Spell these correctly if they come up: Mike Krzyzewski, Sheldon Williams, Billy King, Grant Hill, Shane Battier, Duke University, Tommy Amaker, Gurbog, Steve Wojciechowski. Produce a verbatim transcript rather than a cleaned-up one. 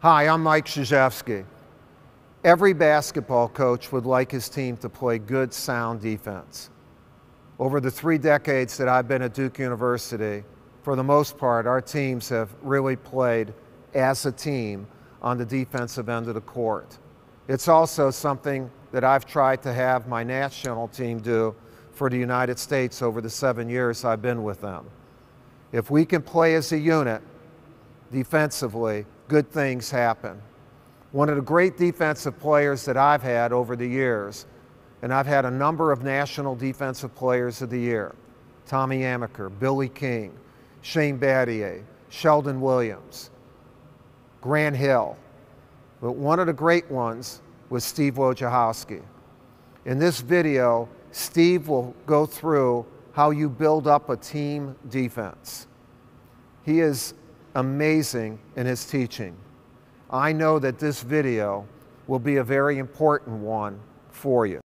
Hi, I'm Mike Krzyzewski. Every basketball coach would like his team to play good, sound defense. Over the three decades that I've been at Duke University, for the most part, our teams have really played as a team on the defensive end of the court. It's also something that I've tried to have my national team do for the United States over the seven years I've been with them. If we can play as a unit defensively, good things happen. One of the great defensive players that I've had over the years, and I've had a number of national defensive players of the year, Tommy Amaker, Billy King, Shane Battier, Sheldon Williams, Grant Hill, but one of the great ones was Steve Wojciechowski. In this video, Steve will go through how you build up a team defense. He is amazing in his teaching. I know that this video will be a very important one for you.